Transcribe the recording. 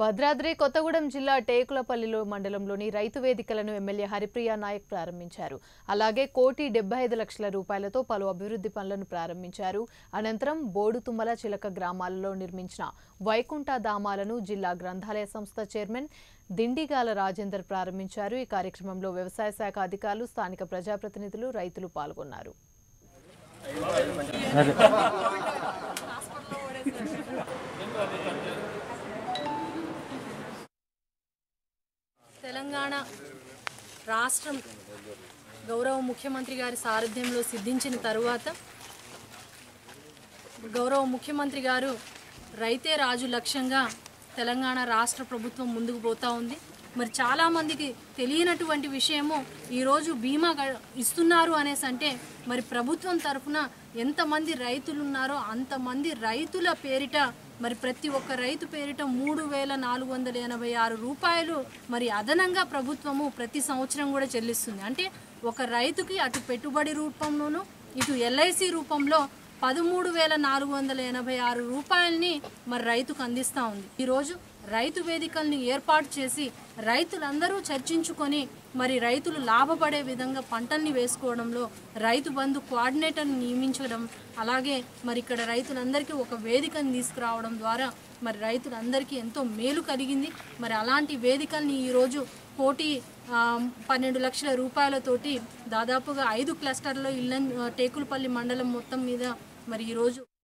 భద్రాద్రి కొత్తగూడెం జిల్లా టేకులపల్లిలో మండలంలోని రైతు వేదికలను ఎమ్మెల్యే హరిప్రియ నాయక్ ప్రారంభించారు. అలాగే 1,75 లక్షల రూపాయలతో పలు అభివృద్ధి పనులను ప్రారంభించారు. అనంతరం బోడుతుమ్మల చిలక గ్రామాలలో నిర్మించిన వైకుంఠ ధామాలను జిల్లా గ్రంథాలయ సంస్థ చైర్మన్ దిండిగాల రాజేందర్ ప్రారంభించారు. ఈ కార్యక్రమంలో వ్యవసాయ శాఖ అధికారులు, స్థానిక ప్రజాప్రతినిధులు, రైతులు పాల్గొన్నారు. తెలంగాణ రాష్ట్రం గౌరవ ముఖ్యమంత్రి గారి సారథ్యంలో సిద్ధించిన తరువాత గౌరవ ముఖ్యమంత్రి గారు రైతే రాజు లక్ష్యంగా తెలంగాణ రాష్ట్ర ప్రభుత్వం ముందుకు పోతూ ఉంది. మరి చాలామందికి తెలియనటువంటి విషయము, ఈరోజు బీమా ఇస్తున్నారు అనేసి అంటే మరి ప్రభుత్వం తరఫున ఎంతమంది రైతులు ఉన్నారో అంతమంది రైతుల పేరిట మరి ప్రతి ఒక్క రైతు పేరిట 3,486 రూపాయలు మరి అదనంగా ప్రభుత్వము ప్రతి సంవత్సరం కూడా చెల్లిస్తుంది. అంటే ఒక రైతుకి అటు పెట్టుబడి రూపంలోనూ ఇటు ఎల్ఐసి రూపంలో 13,486 రూపాయలని మరి రైతుకు అందిస్తూ ఉంది. ఈరోజు రైతు వేదికల్ని ఏర్పాటు చేసి రైతులందరూ చర్చించుకొని మరి రైతులు లాభపడే విధంగా పంటల్ని వేసుకోవడంలో రైతు బంధు కోఆర్డినేటర్ని నియమించడం, అలాగే మరి ఇక్కడ రైతులందరికీ ఒక వేదికను తీసుకురావడం ద్వారా మరి రైతులందరికీ ఎంతో మేలు కలిగింది. మరి అలాంటి వేదికల్ని ఈరోజు 1,12 లక్షల రూపాయలతోటి దాదాపుగా 5 క్లస్టర్లో ఇళ్ళ టేకులపల్లి మండలం మొత్తం మీద మరి ఈరోజు